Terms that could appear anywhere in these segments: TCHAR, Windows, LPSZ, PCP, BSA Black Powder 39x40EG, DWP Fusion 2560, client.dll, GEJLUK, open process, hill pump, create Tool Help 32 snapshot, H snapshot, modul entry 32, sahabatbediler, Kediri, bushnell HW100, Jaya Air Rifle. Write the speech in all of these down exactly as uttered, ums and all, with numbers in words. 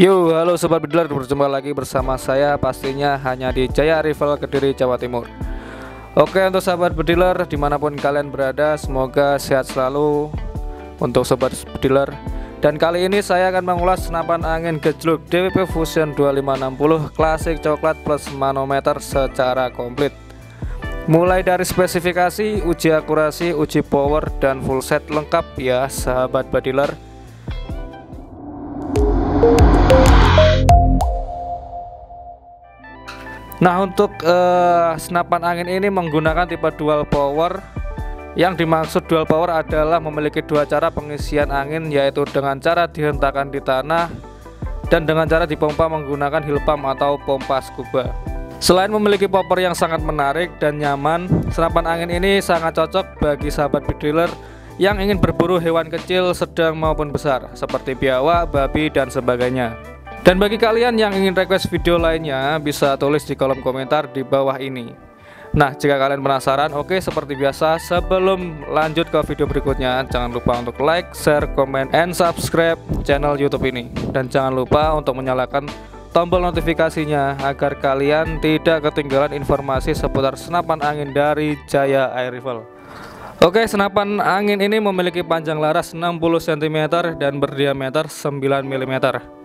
Yo, halo sobat bedler, berjumpa lagi bersama saya pastinya hanya di Jaya Air Rifle Kediri, Jawa Timur. Oke, untuk sahabat bedler dimanapun kalian berada, semoga sehat selalu untuk sobat bedler. Dan kali ini saya akan mengulas senapan angin gejluk D W P Fusion dua lima enam nol klasik coklat plus manometer secara komplit, mulai dari spesifikasi, uji akurasi, uji power, dan full set lengkap ya sahabat bedler. Nah, untuk eh, senapan angin ini menggunakan tipe dual power. Yang dimaksud dual power adalah memiliki dua cara pengisian angin, yaitu dengan cara dihentakkan di tanah dan dengan cara dipompa menggunakan hill pump atau pompa scuba. Selain memiliki popor yang sangat menarik dan nyaman, senapan angin ini sangat cocok bagi sahabat bedler yang ingin berburu hewan kecil, sedang maupun besar seperti biawak, babi, dan sebagainya. Dan bagi kalian yang ingin request video lainnya, bisa tulis di kolom komentar di bawah ini. Nah, jika kalian penasaran, oke, seperti biasa sebelum lanjut ke video berikutnya, jangan lupa untuk like, share, komen, and subscribe channel YouTube ini. Dan jangan lupa untuk menyalakan tombol notifikasinya agar kalian tidak ketinggalan informasi seputar senapan angin dari Jaya Air Rifle. Oke, senapan angin ini memiliki panjang laras enam puluh sentimeter dan berdiameter sembilan milimeter.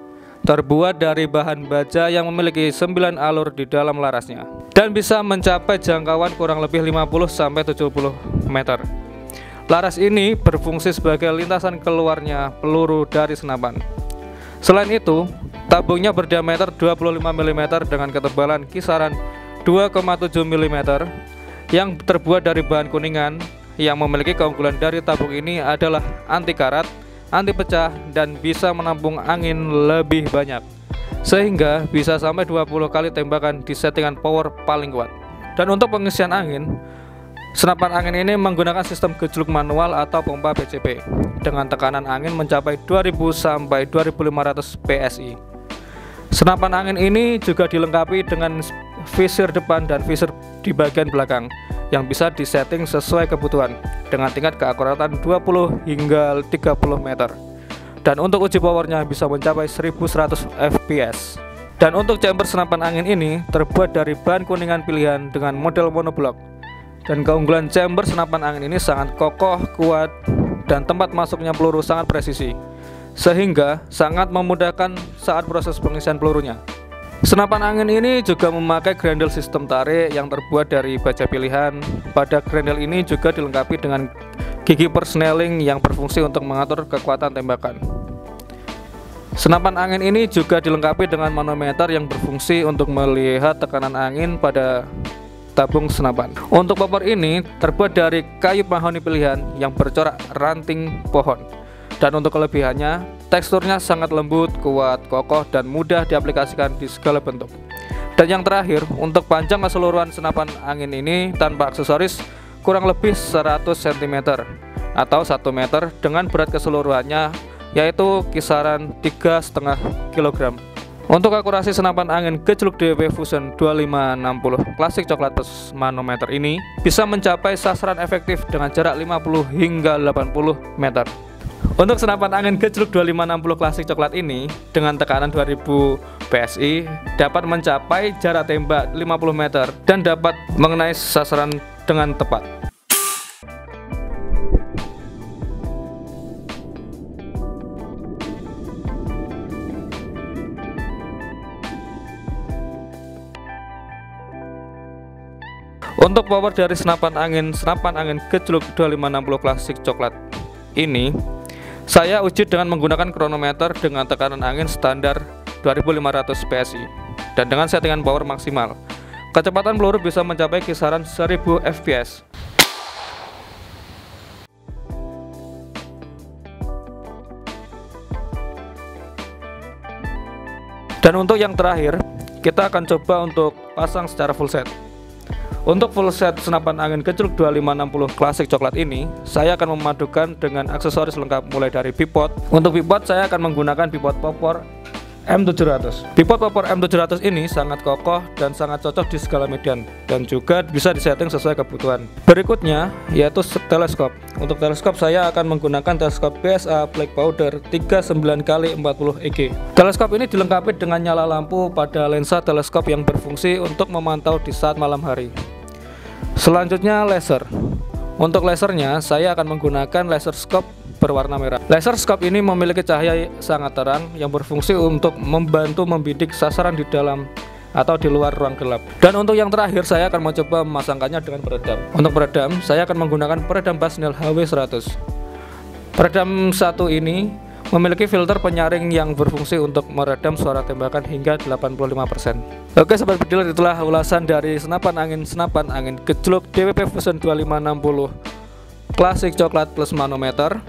Terbuat dari bahan baja yang memiliki sembilan alur di dalam larasnya dan bisa mencapai jangkauan kurang lebih lima puluh sampai tujuh puluh meter. Laras ini berfungsi sebagai lintasan keluarnya peluru dari senapan. Selain itu, tabungnya berdiameter dua puluh lima milimeter dengan ketebalan kisaran dua koma tujuh milimeter yang terbuat dari bahan kuningan. Yang memiliki keunggulan dari tabung ini adalah anti karat, anti pecah, dan bisa menampung angin lebih banyak sehingga bisa sampai dua puluh kali tembakan di settingan power paling kuat. Dan untuk pengisian angin, senapan angin ini menggunakan sistem gejluk manual atau pompa P C P dengan tekanan angin mencapai dua ribu sampai dua ribu lima ratus P S I. Senapan angin ini juga dilengkapi dengan visir depan dan visir di bagian belakang yang bisa disetting sesuai kebutuhan dengan tingkat keakuratan dua puluh hingga tiga puluh meter. Dan untuk uji powernya bisa mencapai seribu seratus F P S. Dan untuk chamber senapan angin ini terbuat dari bahan kuningan pilihan dengan model monoblock. Dan keunggulan chamber senapan angin ini sangat kokoh, kuat, dan tempat masuknya peluru sangat presisi sehingga sangat memudahkan saat proses pengisian pelurunya. Senapan angin ini juga memakai grendel sistem tarik yang terbuat dari baja pilihan. Pada grendel ini juga dilengkapi dengan gigi persneling yang berfungsi untuk mengatur kekuatan tembakan. Senapan angin ini juga dilengkapi dengan manometer yang berfungsi untuk melihat tekanan angin pada tabung senapan. Untuk popor ini terbuat dari kayu mahoni pilihan yang bercorak ranting pohon. Dan untuk kelebihannya, teksturnya sangat lembut, kuat, kokoh, dan mudah diaplikasikan di segala bentuk. Dan yang terakhir, untuk panjang keseluruhan senapan angin ini tanpa aksesoris kurang lebih seratus sentimeter atau satu meter dengan berat keseluruhannya yaitu kisaran tiga koma lima kilogram. Untuk akurasi senapan angin gejluk D W P Fusion dua lima enam nol klasik coklat plus manometer ini bisa mencapai sasaran efektif dengan jarak lima puluh hingga delapan puluh meter. Untuk senapan angin gejluk dua lima enam nol klasik coklat ini dengan tekanan dua ribu P S I dapat mencapai jarak tembak lima puluh meter dan dapat mengenai sasaran dengan tepat. Untuk power dari senapan angin senapan angin gejluk dua lima enam nol klasik coklat ini saya uji dengan menggunakan kronometer dengan tekanan angin standar dua ribu lima ratus P S I dan dengan settingan power maksimal. Kecepatan peluru bisa mencapai kisaran seribu F P S. Dan untuk yang terakhir, kita akan coba untuk pasang secara full set. Untuk full set senapan angin gejluk dua lima enam nol klasik coklat ini, saya akan memadukan dengan aksesoris lengkap mulai dari bipod. Untuk bipod, saya akan menggunakan bipod popor M tujuh ratus. Pivot popor M tujuh ratus ini sangat kokoh dan sangat cocok di segala medan dan juga bisa disetting sesuai kebutuhan. Berikutnya yaitu teleskop. Untuk teleskop saya akan menggunakan teleskop B S A Black Powder tiga puluh sembilan kali empat puluh E G. Teleskop ini dilengkapi dengan nyala lampu pada lensa teleskop yang berfungsi untuk memantau di saat malam hari. Selanjutnya laser. Untuk lasernya saya akan menggunakan laser scope berwarna merah. Laser scope ini memiliki cahaya sangat terang yang berfungsi untuk membantu membidik sasaran di dalam atau di luar ruang gelap. Dan untuk yang terakhir saya akan mencoba memasangkannya dengan peredam. Untuk peredam saya akan menggunakan peredam Bushnell H W seratus. Peredam satu ini memiliki filter penyaring yang berfungsi untuk meredam suara tembakan hingga delapan puluh lima persen. Oke sobat bedil, itulah ulasan dari senapan angin senapan angin gejluk D W P Fusion dua lima enam nol klasik coklat plus manometer.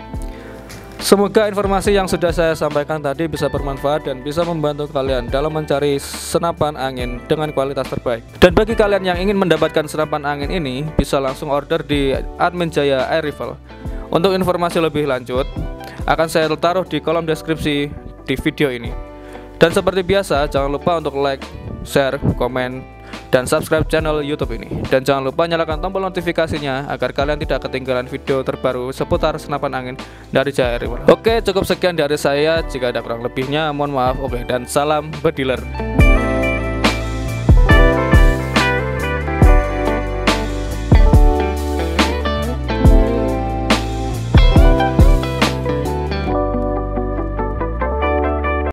Semoga informasi yang sudah saya sampaikan tadi bisa bermanfaat dan bisa membantu kalian dalam mencari senapan angin dengan kualitas terbaik. Dan bagi kalian yang ingin mendapatkan senapan angin ini, bisa langsung order di admin Jaya Air Rifle. Untuk informasi lebih lanjut, akan saya taruh di kolom deskripsi di video ini. Dan seperti biasa, jangan lupa untuk like, share, komen, dan subscribe channel YouTube ini. Dan jangan lupa nyalakan tombol notifikasinya agar kalian tidak ketinggalan video terbaru seputar senapan angin dari Jaya Air Rifle. Oke, cukup sekian dari saya. Jika ada kurang lebihnya, mohon maaf. Oke, dan salam bediler.